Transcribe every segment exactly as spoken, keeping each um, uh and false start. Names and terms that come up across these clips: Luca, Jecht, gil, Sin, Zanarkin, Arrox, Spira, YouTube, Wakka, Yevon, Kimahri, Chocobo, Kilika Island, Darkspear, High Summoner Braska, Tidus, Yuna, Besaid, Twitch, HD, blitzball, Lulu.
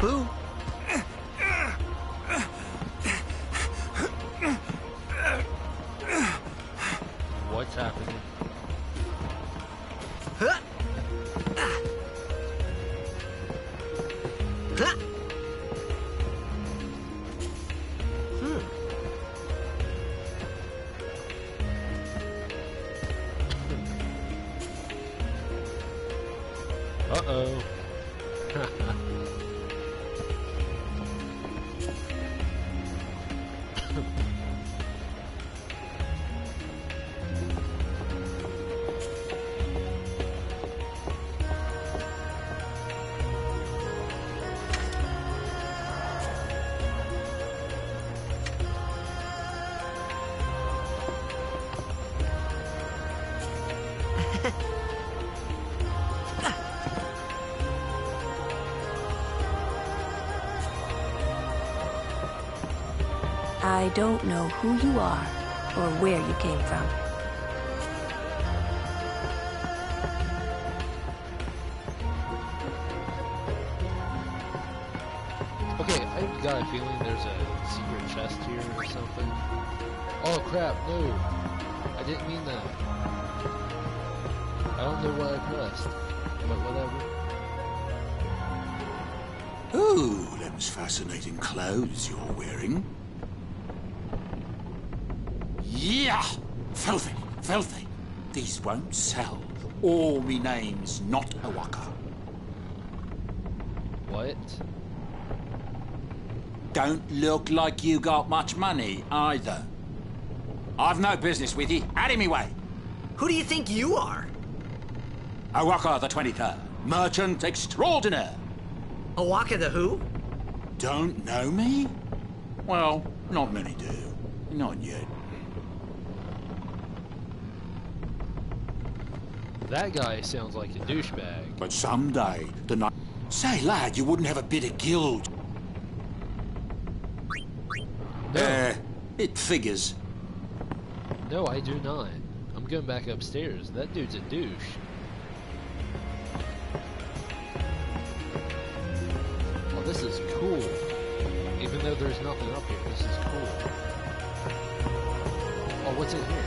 Who? What's happening? I don't know who you are or where you came from. Okay, I've got a feeling there's a secret chest here or something. Oh crap, no. I didn't mean that. I don't know what I pressed, but whatever. Ooh, them's fascinating clothes you're wearing. Yeah! Filthy, filthy. These won't sell. All me name's not a Wakka. What? Don't look like you got much money, either. I've no business with you. Out of me way! Who do you think you are? A Wakka the twenty-third. Merchant extraordinaire. A Wakka the who? Don't know me? Well, not many do. Not yet. That guy sounds like a douchebag. But someday, the night... Say, lad, you wouldn't have a bit of guild. No. Uh, it figures. No, I do not. I'm going back upstairs. That dude's a douche. Oh, this is cool. Even though there's nothing up here, this is cool. Oh, what's in here?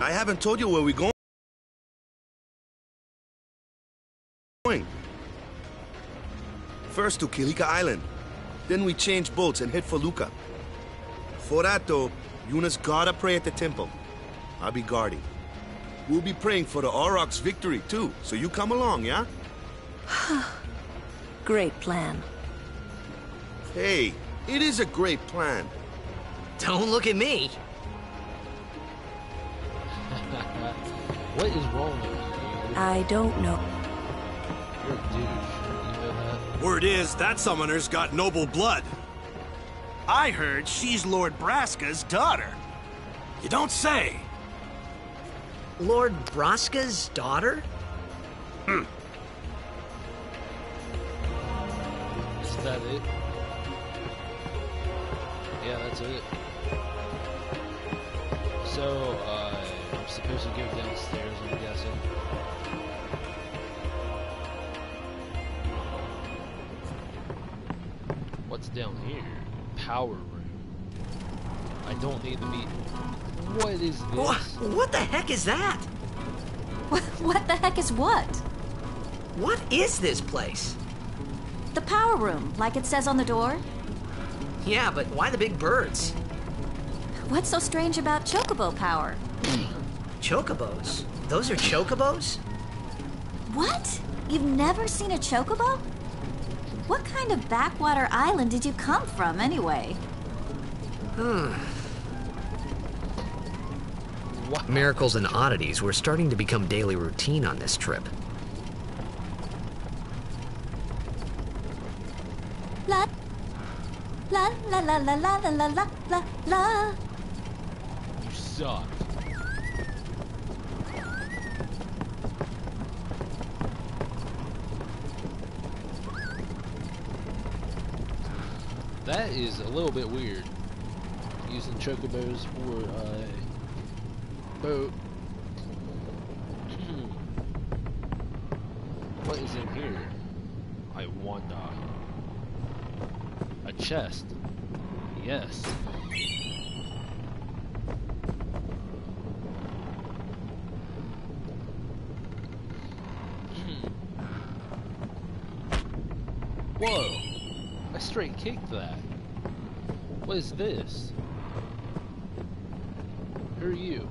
I haven't told you where we're going. First to Kilika Island. Then we change boats and head for Luca. For that though, Yuna's gotta pray at the temple. I'll be guarding. We'll be praying for the Arrox victory too, so you come along, yeah? Great plan. Hey, it is a great plan. Don't look at me. What is wrong with you? I don't know. You're a douche. You know that? Word is, that summoner's got noble blood. I heard she's Lord Braska's daughter. You don't say. Lord Braska's daughter? Hmm. Is that it? Yeah, that's it. So, uh... I'm supposed to go downstairs, I'm guessing. What's down here? Power room. I don't need to be... What is this? What, what the heck is that? What, what the heck is what? What is this place? The power room, like it says on the door. Yeah, but why the big birds? What's so strange about Chocobo power? Chocobos? Those are chocobos? What? You've never seen a chocobo? What kind of backwater island did you come from, anyway? Hmm. What? Miracles and oddities were starting to become daily routine on this trip. la la la la la la la la. You suck. That is a little bit weird. Using chocobos for a boat. What is in here? I wonder. A chest. Yes. Whoa! I straight kicked that. What is this? Who are you?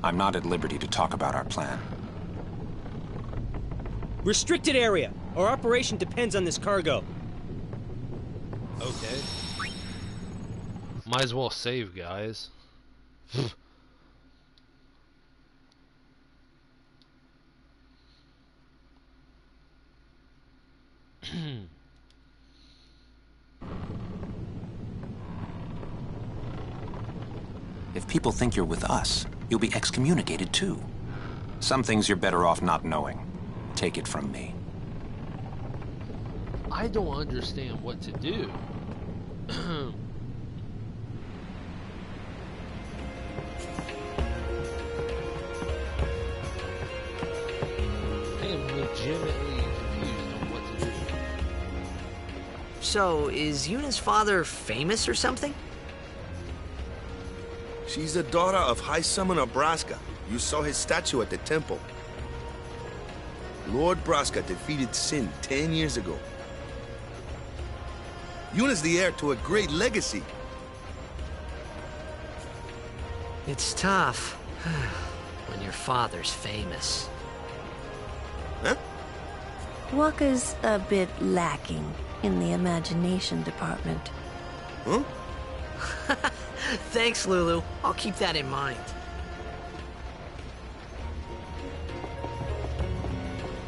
I'm not at liberty to talk about our plan. Restricted area! Our operation depends on this cargo. Okay. Might as well save, guys. If people think you're with us, you'll be excommunicated too. Some things you're better off not knowing. Take it from me. I don't understand what to do. I am legitimately confused on what to do. So, is Yuna's father famous or something? She's a daughter of High Summoner Braska. You saw his statue at the temple. Lord Braska defeated Sin ten years ago. Yuna's the heir to a great legacy. It's tough when your father's famous. Huh? Wakka's a bit lacking in the imagination department. Huh? Thanks, Lulu. I'll keep that in mind.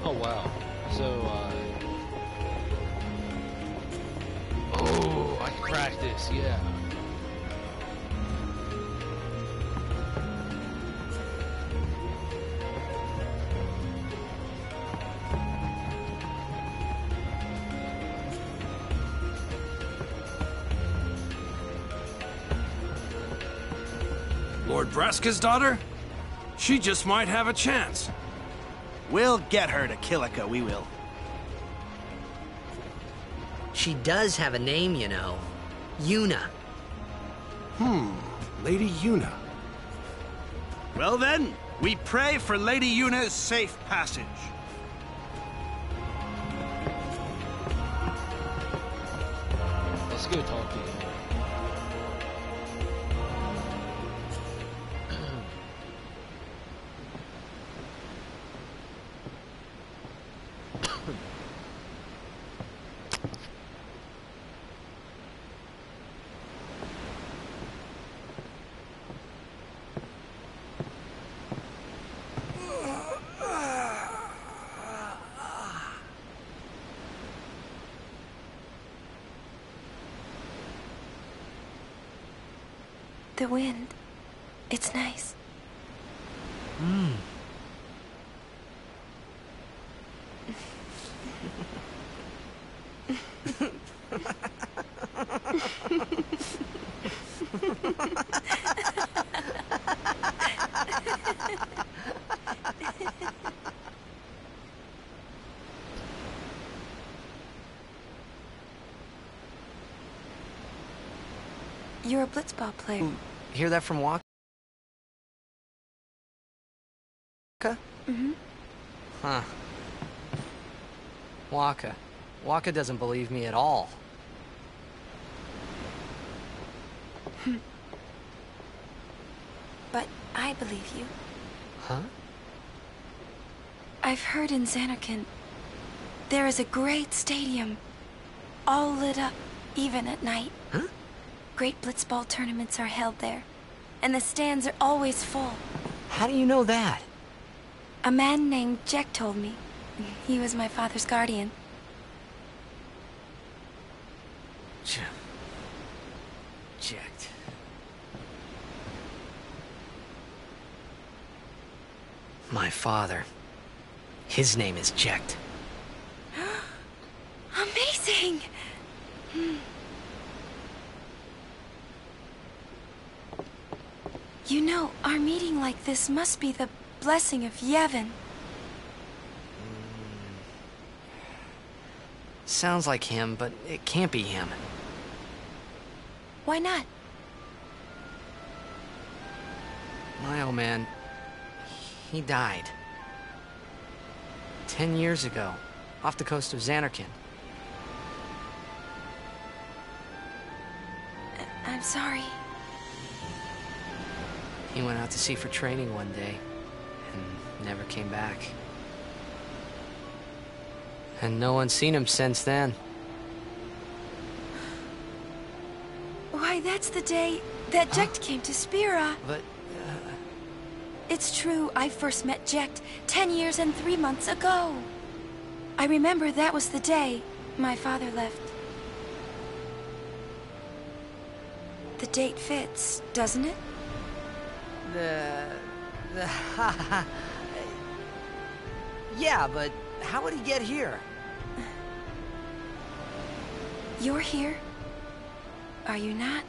Oh, wow. So, uh... oh, I can practice, yeah. Braska's daughter? She just might have a chance. We'll get her to Kilika, we will. She does have a name, you know. Yuna. Hmm, Lady Yuna. Well then, we pray for Lady Yuna's safe passage. Let's go talk to you. The wind. It's nice. Mm. You're a blitzball player. Mm. Hear that from Wakka? Mm-hmm. Huh. Wakka. Wakka doesn't believe me at all. But I believe you. Huh? I've heard in Zanarkin There is a great stadium, all lit up, even at night. Huh? Great blitzball tournaments are held there, and the stands are always full. How do you know that? A man named Jecht told me. He was my father's guardian. Ch Jecht. My father. His name is Jecht. Amazing! Hmm. You know, our meeting like this must be the blessing of Yevon. Mm. Sounds like him, but it can't be him. Why not? My old man, he died. Ten years ago, off the coast of Zanarkin. I'm sorry. He went out to sea for training one day and never came back. And no one's seen him since then. Why, that's the day that Jecht huh? came to Spira. But, uh... It's true, I first met Jecht ten years and three months ago. I remember that was the day my father left. The date fits, doesn't it? The... the... ha Yeah, but how would he get here? You're here. Are you not?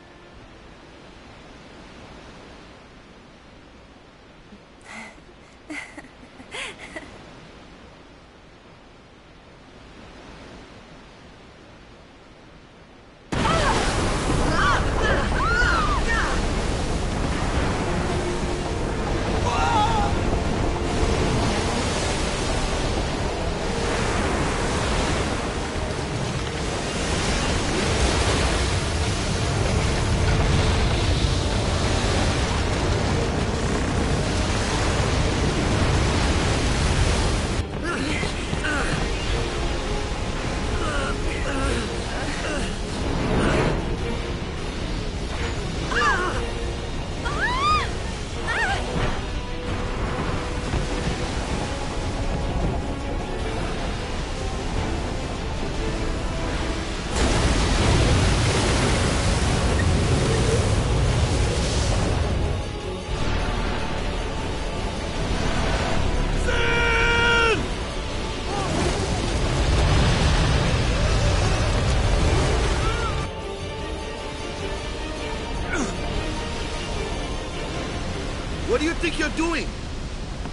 What do you think you're doing?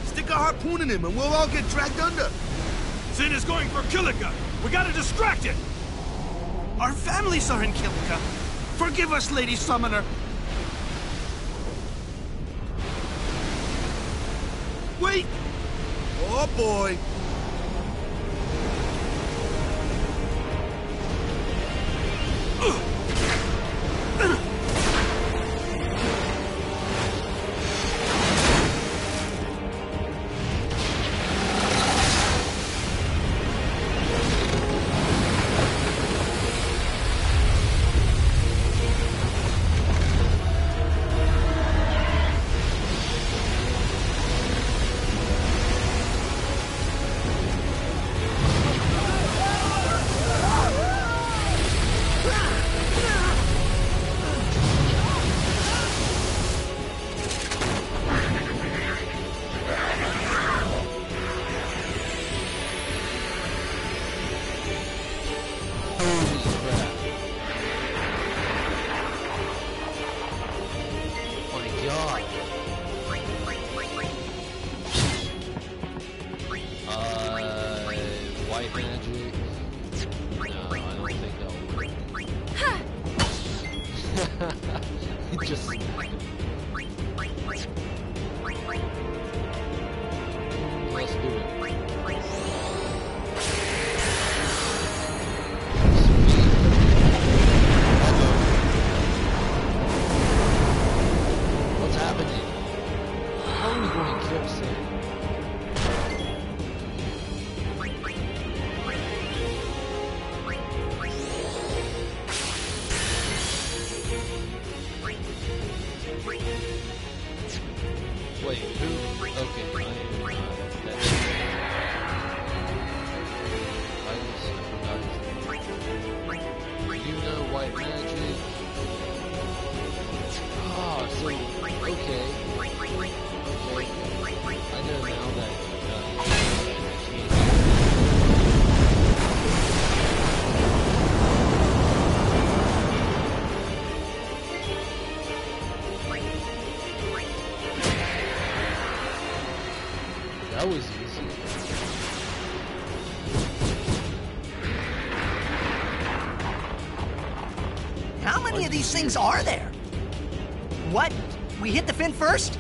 Stick a harpoon in him and we'll all get dragged under. Sin is going for Kilika. We gotta distract it. Our families are in Kilika. Forgive us, Lady Summoner. Wait! Oh boy. Kill Sin. That was easy. How many of these things are there? What? We hit the fin first?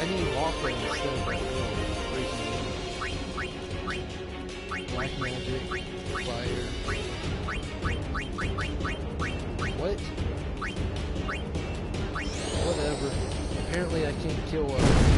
I need walk ring instead of breaking. fire. What? Whatever. Apparently I can't kill her.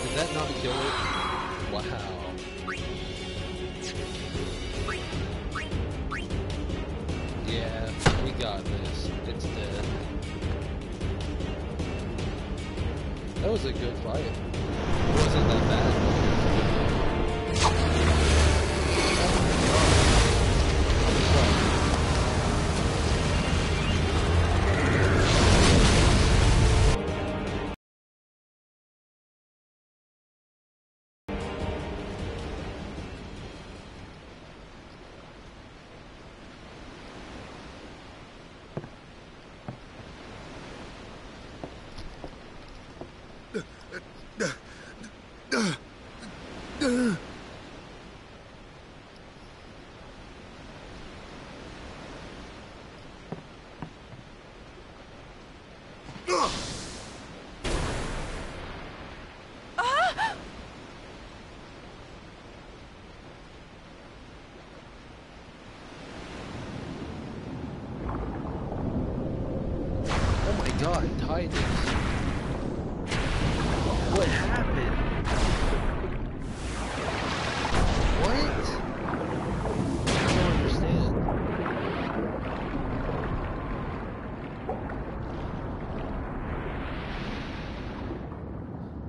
Did that not kill it? Wow. got this. It's dead. That was a good fight. It wasn't that bad. It was a good fight. I'm sorry.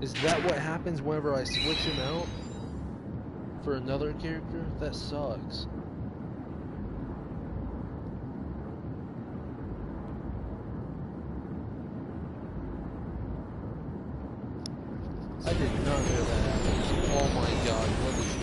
Is that what happens whenever I switch him out for another character? That sucks. I did not hear that happen. Oh my god, what is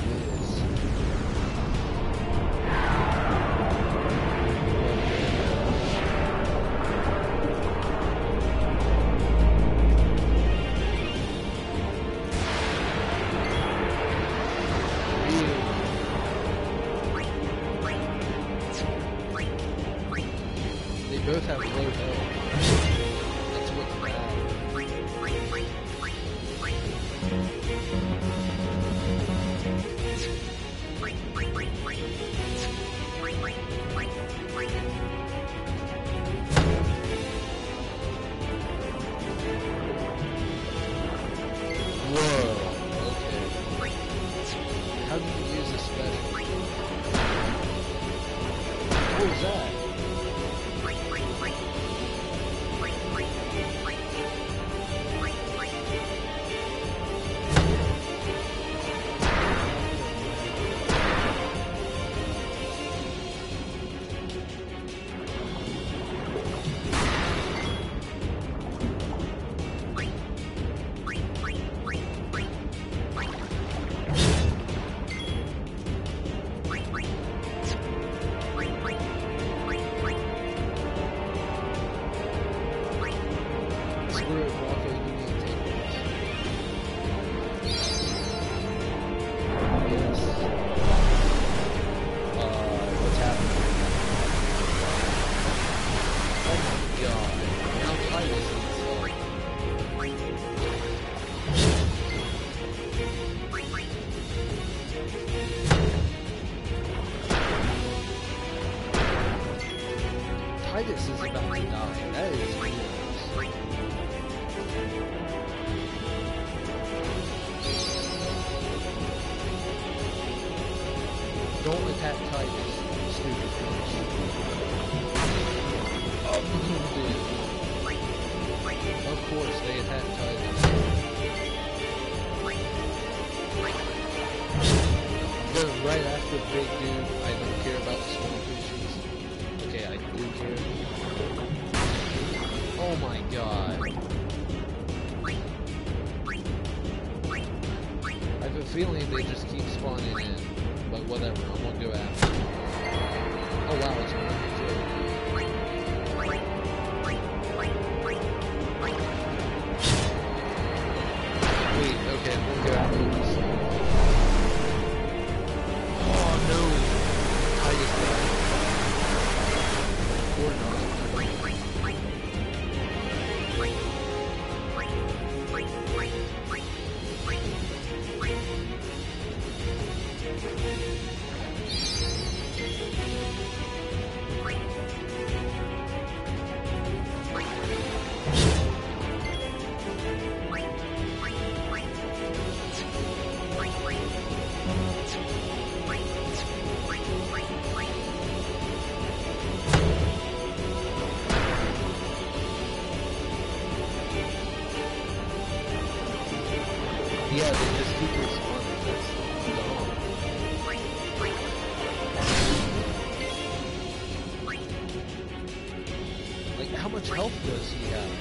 how much health does he have?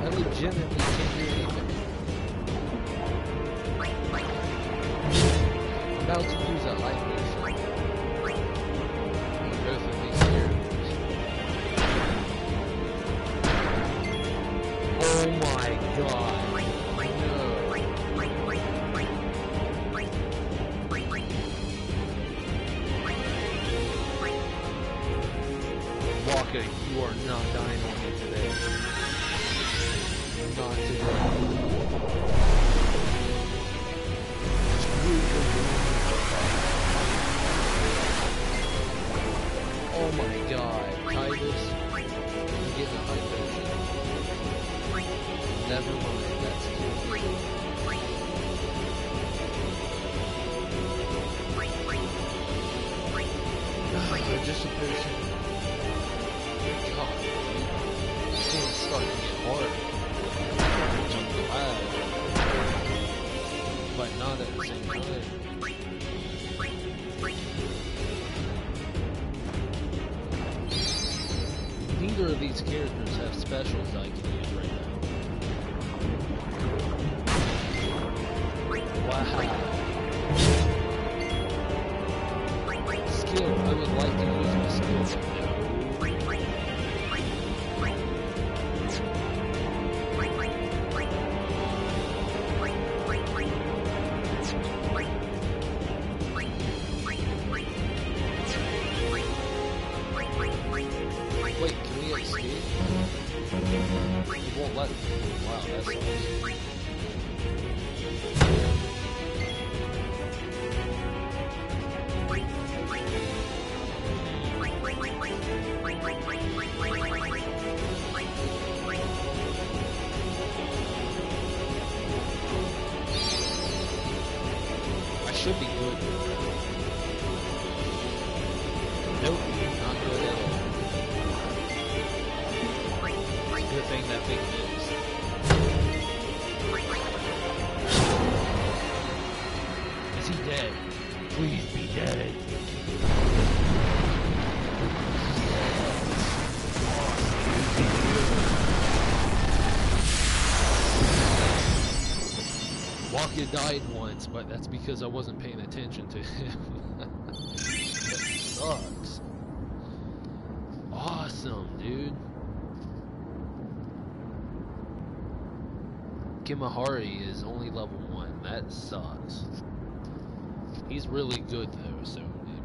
I legitimately can't do anything. I'm about to use a lightning shot. On both of these heroes. Oh my god. Wakka, you are not dying on me today. Not today. Oh my god, Tidus, you get the high potion. Never mind, that's too good. They're just a person. God, this game's starting to get hard. I'm glad, but not at the same time. Neither of these characters have specials I can use right now. Wow. Skill, I would like to use my skills right now. Wait, can we escape? It won't let me. Wow, that's awesome. Should be good. Nope, not good at all. Good thing that thing moves. Is he dead? Please be dead. Wakka died once, but that's because I wasn't paying attention to him. That sucks. Awesome, dude. Kimahri is only level one. That sucks. He's really good though, so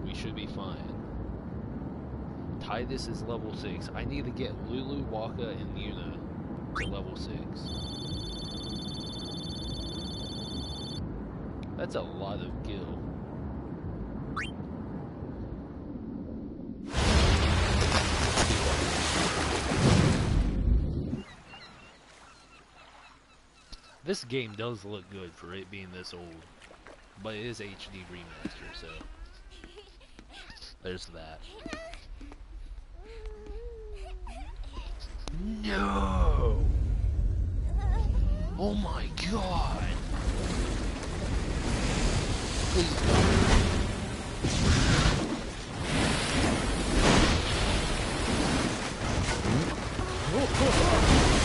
we should be fine. Tidus is level six. I need to get Lulu, Wakka, and Yuna to level six. That's a lot of gil. This game does look good for it being this old, but it is H D remaster, so there's that. No! Oh my god! Please don't. Whoa, whoa,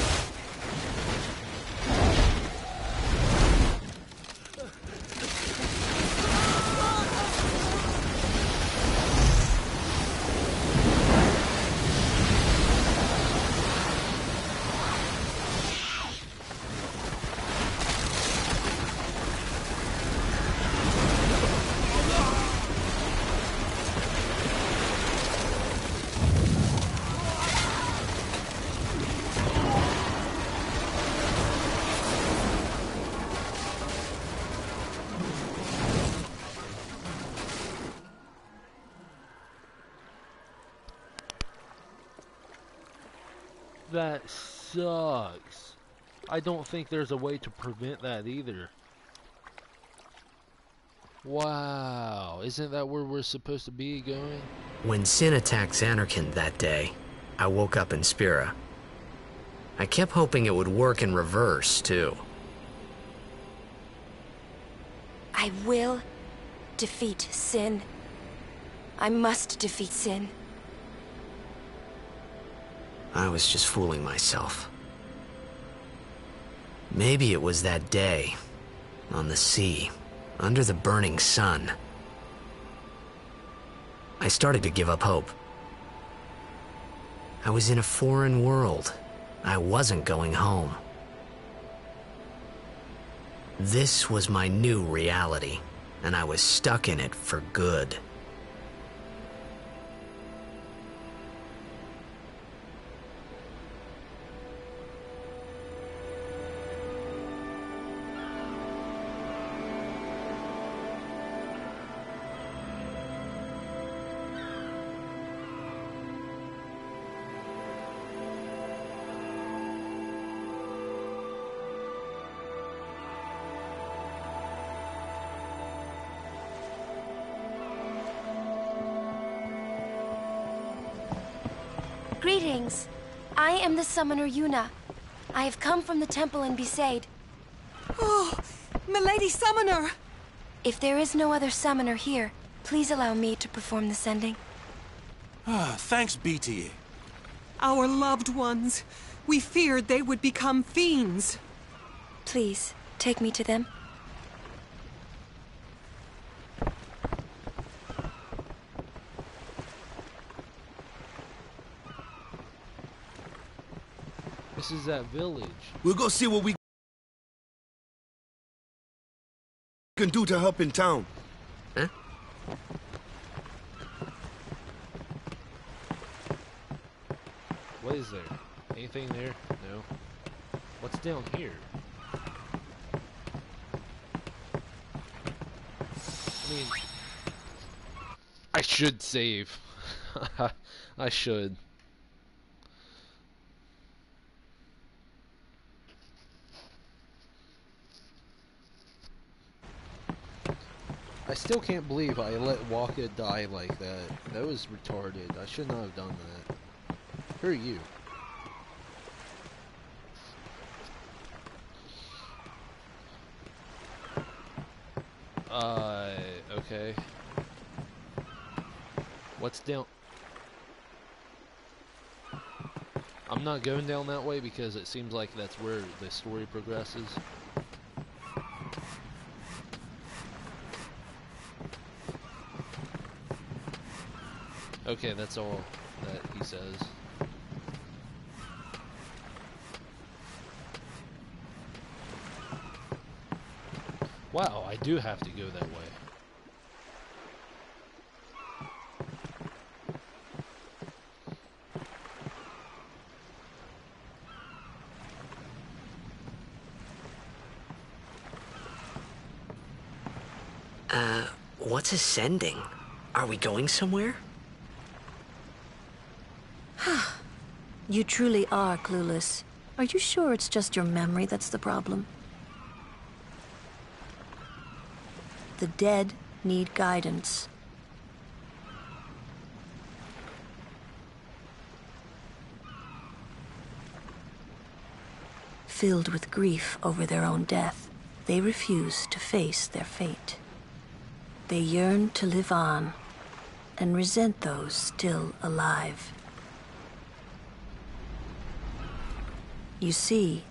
that sucks. I don't think there's a way to prevent that either. Wow, isn't that where we're supposed to be going? When Sin attacked Zanarkin that day, I woke up in Spira. I kept hoping it would work in reverse, too. I will defeat Sin. I must defeat Sin. I was just fooling myself. Maybe it was that day, on the sea, under the burning sun. I started to give up hope. I was in a foreign world. I wasn't going home. This was my new reality, and I was stuck in it for good. Greetings. I am the Summoner Yuna. I have come from the temple in Besaid. Oh, Milady Summoner! If there is no other Summoner here, please allow me to perform the sending. Ah, thanks be to ye. Our loved ones. We feared they would become fiends. Please, take me to them. This is that village. We'll go see what we can do to help in town. Huh? What is there? Anything there? No. What's down here? I mean, I should save. I should. I still can't believe I let Wakka die like that. That was retarded. I should not have done that. Who are you? Uh, okay. What's down? I'm not going down that way because it seems like that's where the story progresses. Okay, that's all that he says. Wow, I do have to go that way. Uh, what's ascending? Are we going somewhere? You truly are clueless. Are you sure it's just your memory that's the problem? The dead need guidance. Filled with grief over their own death, they refuse to face their fate. They yearn to live on and resent those still alive. You see,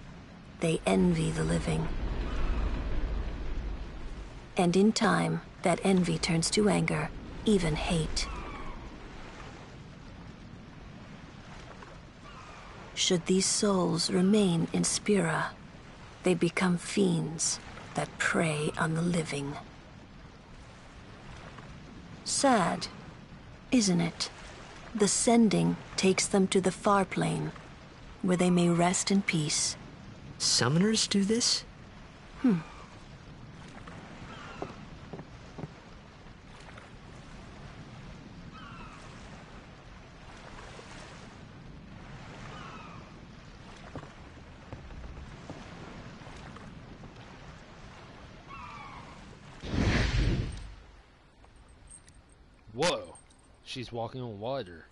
they envy the living. And in time, that envy turns to anger, even hate. Should these souls remain in Spira, they become fiends that prey on the living. Sad, isn't it? The sending takes them to the far plane, where they may rest in peace. Summoners do this? Hmm. Whoa! She's walking on water.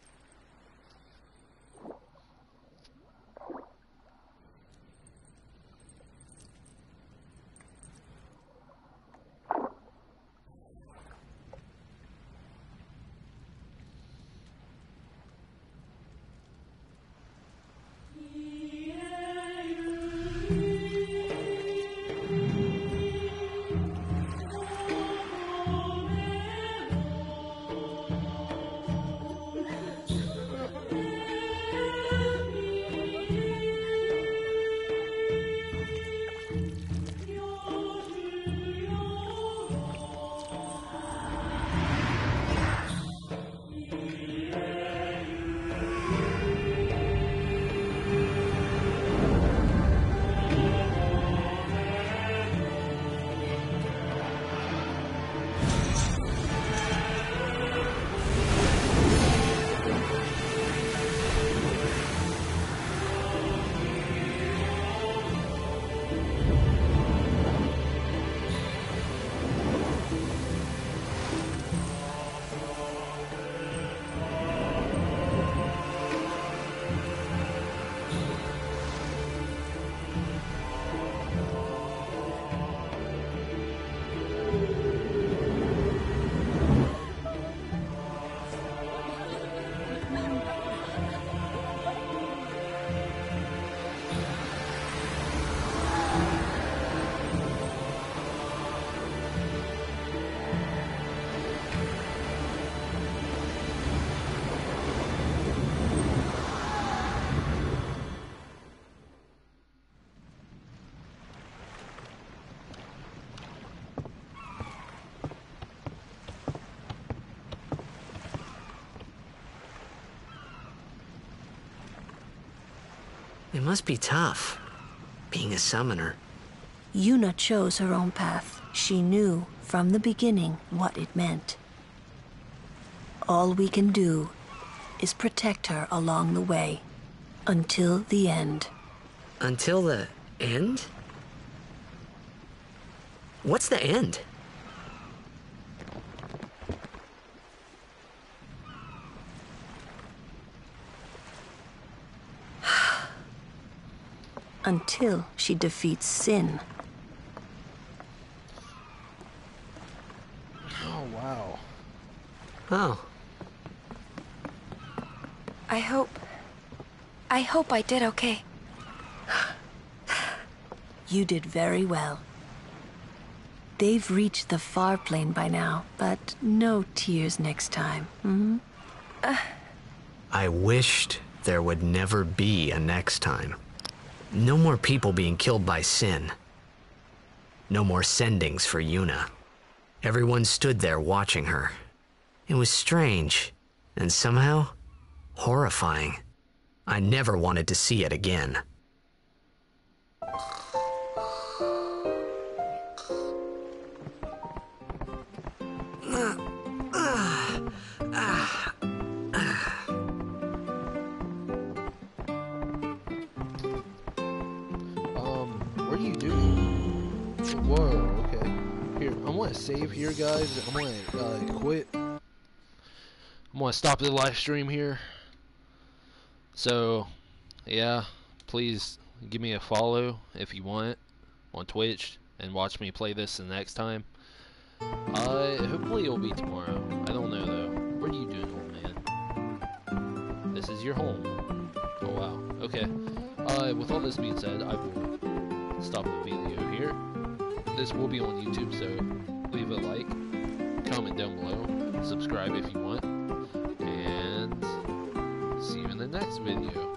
must be tough, being a summoner. Yuna chose her own path. She knew from the beginning what it meant. All we can do is protect her along the way, until the end. Until the end? What's the end? Until she defeats Sin. Oh, wow. Oh. I hope... I hope I did okay. You did very well. They've reached the far plane by now, but no tears next time. Mm-hmm. uh. I wished there would never be a next time. No more people being killed by Sin. No more sendings for Yuna. Everyone stood there watching her. It was strange, and somehow horrifying. I never wanted to see it again. Save here, guys. I'm gonna uh, quit. I'm gonna stop the live stream here. So, yeah, please give me a follow if you want on Twitch and watch me play this the next time. Uh, hopefully it'll be tomorrow. I don't know though. What are you doing, old man? This is your home. Oh wow. Okay. Uh, with all this being said, I will stop the video here. This will be on YouTube, so. Leave a like, comment down below, subscribe if you want, and see you in the next video.